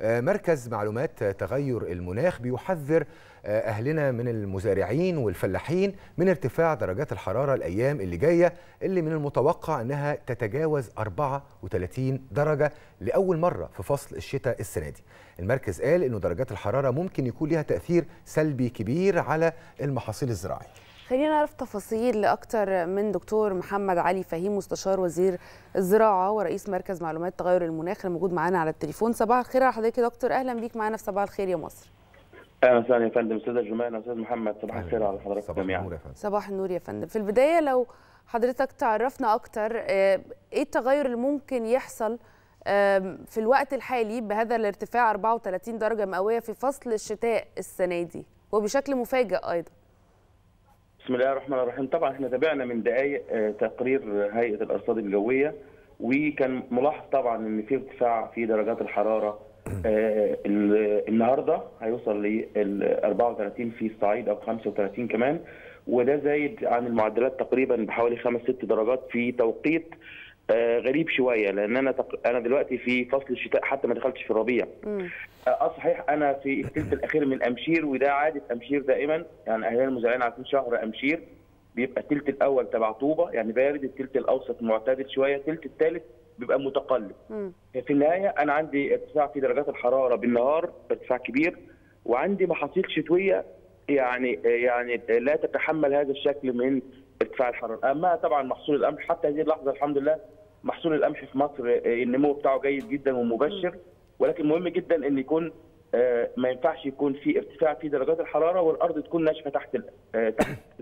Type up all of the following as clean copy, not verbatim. مركز معلومات تغير المناخ بيحذر أهلنا من المزارعين والفلاحين من ارتفاع درجات الحرارة الأيام اللي جاية، اللي من المتوقع أنها تتجاوز 34 درجة لأول مرة في فصل الشتاء السنة دي. المركز قال أنه درجات الحرارة ممكن يكون لها تأثير سلبي كبير على المحاصيل الزراعية. خلينا نعرف تفاصيل أكتر من دكتور محمد علي فهيم، مستشار وزير الزراعة ورئيس مركز معلومات تغير المناخ، الموجود معانا على التليفون. صباح الخير على حضرتك يا دكتور، أهلا بيك معانا في صباح الخير يا مصر. أهلا وسهلا يا فندم، أستاذة جمانة، أستاذ محمد، صباح الخير على حضرتك جميعا. صباح النور يا فندم. في البداية لو حضرتك تعرفنا أكتر، إيه التغير اللي ممكن يحصل في الوقت الحالي بهذا الارتفاع 34 درجة مئوية في فصل الشتاء السنة دي وبشكل مفاجئ أيضا؟ بسم الله الرحمن الرحيم. طبعا احنا تابعنا من دقائق تقرير هيئة الأرصاد الجوية، وكان ملاحظ طبعا ان في ارتفاع في درجات الحرارة. النهارده هيوصل ل 34 في الصعيد او 35 كمان، وده زايد عن المعدلات تقريبا بحوالي 5-6 درجات في توقيت غريب شويه، لان انا دلوقتي في فصل الشتاء حتى ما دخلتش في الربيع. صحيح انا في الثلث الاخير من امشير، وده عاده امشير دائما، يعني اهالينا المزارعين عارفين شهر امشير بيبقى الثلث الاول تبع طوبه يعني بارد، الثلث الاوسط معتدل شويه، الثلث الثالث بيبقى متقلب. في النهايه انا عندي ارتفاع في درجات الحراره بالنهار، ارتفاع كبير، وعندي محاصيل شتويه يعني لا تتحمل هذا الشكل من ارتفاع الحراره. اما طبعا محصول القمح حتى هذه اللحظه الحمد لله محصول القمح في مصر النمو بتاعه جيد جدا ومبشر، ولكن مهم جدا ان يكون ما ينفعش يكون في ارتفاع في درجات الحراره والارض تكون ناشفه تحت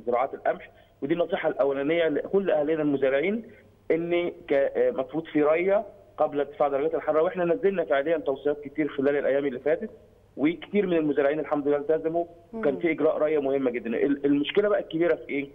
زراعات القمح، ودي النصيحه الاولانيه لكل اهالينا المزارعين، ان المفروض في ريه قبل ارتفاع درجات الحراره، واحنا نزلنا فعليا توصيات كتير خلال الايام اللي فاتت، وكتير من المزارعين الحمد لله التزموا، وكان في اجراء ريه مهمه جدا. المشكله بقى الكبيره في ايه؟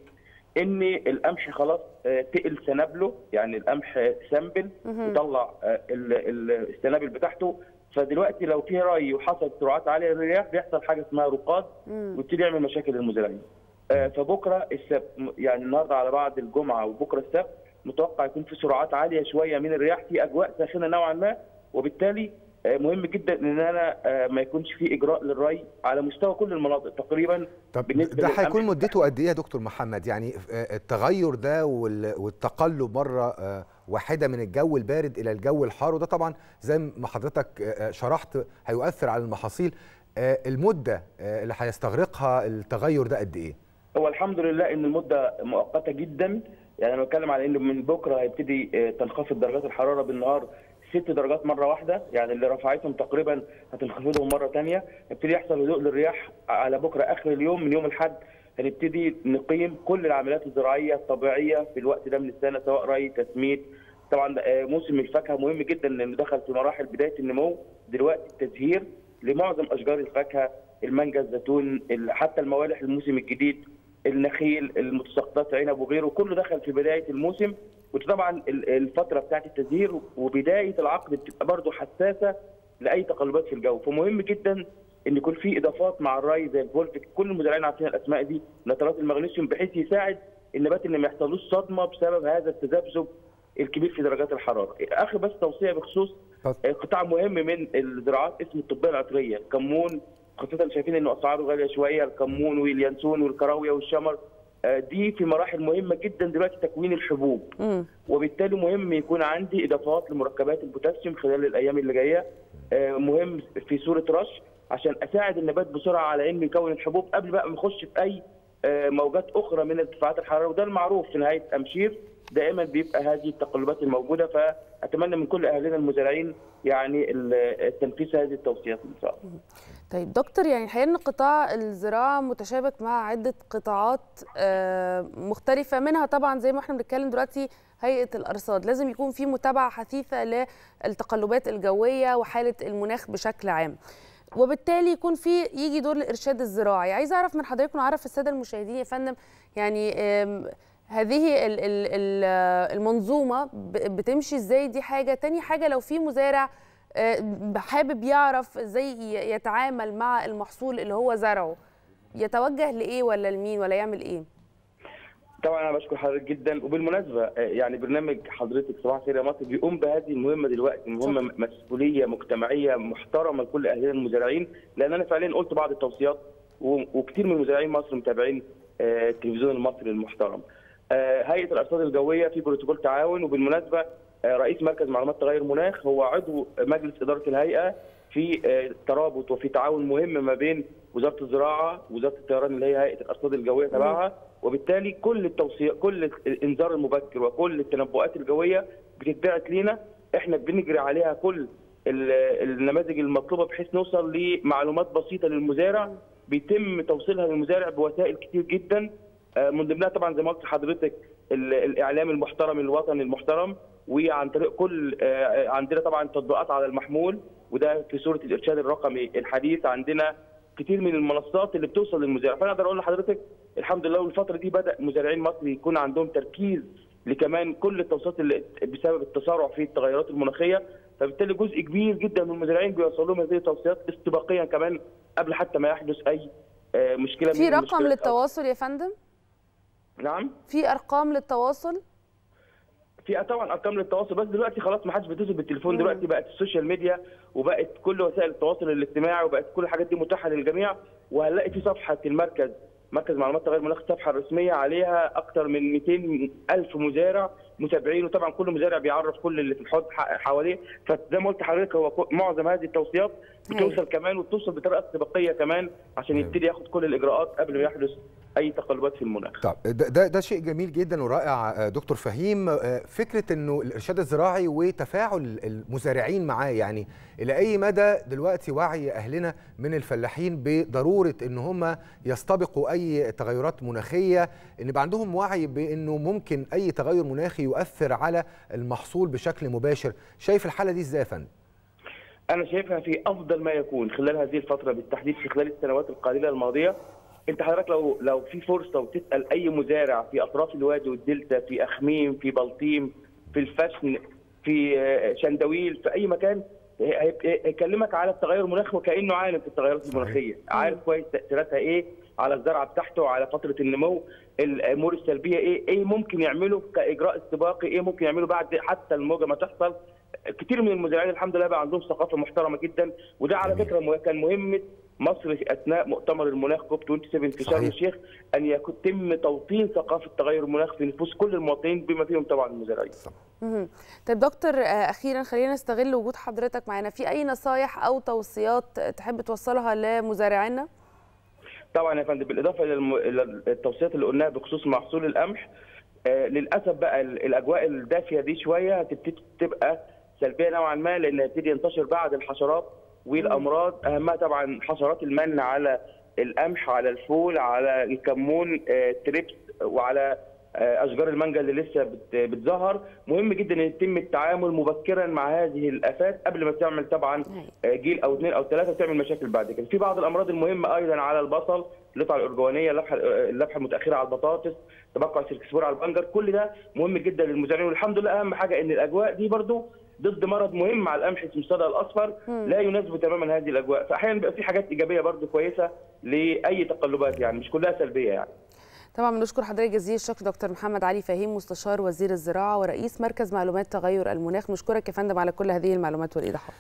ان القمح خلاص تقل سنابله، يعني القمح سنبل وطلع السنابل بتاعته، فدلوقتي لو في ري وحصل سرعات عاليه للرياح بيحصل حاجه اسمها رقاد ويبتدي يعمل مشاكل للمزارعين. فبكره السبت يعني النهارده على بعد الجمعه وبكره السبت متوقع يكون في سرعات عاليه شويه من الرياح في اجواء ساخنه نوعا ما، وبالتالي مهم جدا ان انا ما يكونش في اجراء للري على مستوى كل المناطق تقريبا. طب ده هيكون مدته قد ايه يا دكتور محمد؟ يعني التغير ده والتقلب مره واحده من الجو البارد الى الجو الحار، وده طبعا زي ما حضرتك شرحت هيؤثر على المحاصيل، المده اللي هيستغرقها التغير ده قد ايه؟ هو الحمد لله ان المده مؤقته جدا، يعني انا بتكلم على انه من بكره هيبتدي تنخفض درجات الحراره بالنهار 6 درجات مره واحده، يعني اللي رفعتهم تقريبا هتنخفضهم مره ثانيه، هيبتدي يحصل هدوء للرياح على بكره اخر اليوم. من يوم الاحد هنبتدي نقيم كل العمليات الزراعيه الطبيعيه في الوقت ده من السنه، سواء ري، تسميد. طبعا موسم الفاكهه مهم جدا لانه دخل في مراحل بدايه النمو دلوقتي، التزهير لمعظم اشجار الفاكهه، المانجا، الزيتون، حتى الموالح الموسم الجديد، النخيل، المتساقطات، عنب وغيره، كله دخل في بدايه الموسم. وطبعا الفتره بتاعت التزهير وبدايه العقد بتبقى برضه حساسه لاي تقلبات في الجو، فمهم جدا ان يكون في اضافات مع الري زي الفولتك، كل المزارعين عارفين الاسماء دي، نترات المغنيسيوم، بحيث يساعد النبات ان ما يحصلوش صدمه بسبب هذا التذبذب الكبير في درجات الحراره. اخر بس توصيه بخصوص قطاع مهم من الزراعات اسمه الطبيه العطريه، الكمون خاصه شايفين انه اسعاره غاليه شويه، الكمون واليانسون والكراويه والشمر، دي في مراحل مهمه جدا دلوقتي تكوين الحبوب، وبالتالي مهم يكون عندي اضافات لمركبات البوتاسيوم خلال الايام اللي جايه، مهم في صوره رش عشان اساعد النبات بسرعه على انه يكون الحبوب قبل بقى ما نخش في اي موجات اخرى من ارتفاعات الحراره، وده المعروف في نهايه امشير دائما بيبقى هذه التقلبات الموجوده. فاتمنى من كل اهالينا المزارعين يعني تنفيذ هذه التوصيات ان شاء الله. طيب دكتور، يعني الحقيقه ان قطاع الزراعه متشابك مع عده قطاعات مختلفه، منها طبعا زي ما احنا بنتكلم دلوقتي هيئه الارصاد، لازم يكون في متابعه حثيثه للتقلبات الجويه وحاله المناخ بشكل عام، وبالتالي يكون في يجي دور الارشاد الزراعي. عايزه اعرف من حضرتك ونعرف الساده المشاهدين يا فندم، يعني هذه المنظومه بتمشي ازاي؟ دي حاجه. تاني حاجه، لو في مزارع حابب يعرف ازاي يتعامل مع المحصول اللي هو زرعه، يتوجه لايه ولا لمين ولا يعمل ايه؟ طبعا انا بشكر حضرتك جدا، وبالمناسبه يعني برنامج حضرتك صباح الخير يا مصر بيقوم بهذه المهمه دلوقتي، مهمه مسؤوليه مجتمعيه محترمه لكل اهالينا المزارعين، لان انا فعليا قلت بعض التوصيات وكثير من مزارعين مصر متابعين التلفزيون المصري المحترم. هيئه الارصاد الجويه في بروتوكول تعاون، وبالمناسبه رئيس مركز معلومات تغير المناخ هو عضو مجلس اداره الهيئه، في ترابط وفي تعاون مهم ما بين وزاره الزراعه ووزاره الطيران اللي هي هيئه الارصاد الجويه تبعها، وبالتالي كل التوصية كل الانذار المبكر وكل التنبؤات الجويه بتتبعت لينا، احنا بنجري عليها كل النماذج المطلوبه بحيث نوصل لمعلومات بسيطه للمزارع بيتم توصيلها للمزارع بوسائل كتير جدا، من ضمنها طبعا زي ما قلت لحضرتك الاعلام المحترم الوطني المحترم، وعن طريق كل عندنا طبعا تطبيقات على المحمول، وده في صوره الارشاد الرقمي الحديث، عندنا كتير من المنصات اللي بتوصل للمزارع. فانا اقدر اقول لحضرتك الحمد لله، والفتره دي بدا مزارعين مصر يكون عندهم تركيز لكمان كل التوصيات اللي بسبب التسارع في التغيرات المناخيه، فبالتالي جزء كبير جدا من المزارعين بيوصل لهم هذه التوصيات استباقيا كمان قبل حتى ما يحدث اي مشكله. في رقم للتواصل يا فندم؟ نعم، في ارقام للتواصل؟ في طبعا ارقام للتواصل، بس دلوقتي خلاص ما حدش بيتصل بالتليفون، دلوقتي بقت السوشيال ميديا وبقت كل وسائل التواصل الاجتماعي وبقت كل الحاجات دي متاحه للجميع، وهنلاقي في صفحه المركز معلومات تغير المناخ الصفحه الرسميه عليها اكثر من 200,000 مزارع متابعين، وطبعا كل مزارع بيعرف كل اللي في الحوض حواليه، فزي ما قلت لحضرتك هو معظم هذه التوصيات بتوصل كمان وبتوصل بطريقه استباقيه كمان عشان يبتدي ياخد كل الاجراءات قبل ما يحدث اي تقلبات في المناخ. طب ده شيء جميل جدا ورائع دكتور فهيم، فكره انه الارشاد الزراعي وتفاعل المزارعين معاه، يعني الى اي مدى دلوقتي وعي اهلنا من الفلاحين بضروره ان هم يستبقوا اي تغيرات مناخيه، ان يبقى عندهم وعي بانه ممكن اي تغير مناخي يؤثر على المحصول بشكل مباشر، شايف الحاله دي ازاي يا فندم؟ انا شايفها في افضل ما يكون خلال هذه الفتره بالتحديد، في خلال السنوات القليله الماضيه انت حضرتك لو في فرصه وتسال اي مزارع في اطراف الوادي والدلتا، في اخميم، في بلطيم، في الفشن، في شندويل، في اي مكان، هيكلمك على التغير المناخي وكانه عالم في التغيرات المناخيه، عارف كويس تاثيراتها ايه على الزرعه بتاعته، على فتره النمو، الامور السلبيه ايه ممكن يعمله كاجراء استباقي، ايه ممكن يعمله بعد حتى الموجه ما تحصل. كتير من المزارعين الحمد لله بقى عندهم ثقافه محترمه جدا، وده على فكره كان مهمه مصر اثناء مؤتمر المناخ كوب 27 في شرم الشيخ، ان يتم توطين ثقافه تغير المناخ في نفوس كل المواطنين بما فيهم طبعا المزارعين. طيب دكتور، اخيرا خلينا نستغل وجود حضرتك معنا، في اي نصايح او توصيات تحب توصلها لمزارعينا؟ طبعا يا فندم بالاضافه الى التوصيات اللي قلناها بخصوص محصول القمح، للاسف بقى الاجواء الدافيه دي شويه هتبتدي تبقى سلبيه نوعا ما، لان هيبتدي ينتشر بعض الحشرات والامراض، اهمها طبعا حشرات المن على القمح، على الفول، على الكمون، تريبس، وعلى اشجار المانجا اللي لسه بتظهر. مهم جدا ان يتم التعامل مبكرا مع هذه الافات قبل ما تعمل طبعا جيل او اثنين او ثلاثه وتعمل مشاكل بعد كده. في بعض الامراض المهمه ايضا على البصل، اللطعه الارجوانيه، اللبحه المتاخره على البطاطس، تبقع السلكسفور على البنجر، كل ده مهم جدا للمزارعين، والحمد لله اهم حاجه ان الاجواء دي برضو ضد مرض مهم على القمح اسمه الصدأ الاصفر، لا يناسب تماما هذه الاجواء، فاحيانا بيبقى في حاجات ايجابيه برضو كويسه لاي تقلبات، يعني مش كلها سلبيه يعني. طبعا بنشكر حضرتك جزيل الشكر دكتور محمد علي فهيم، مستشار وزير الزراعه ورئيس مركز معلومات تغير المناخ، نشكرك يا فندم على كل هذه المعلومات والايضاحات.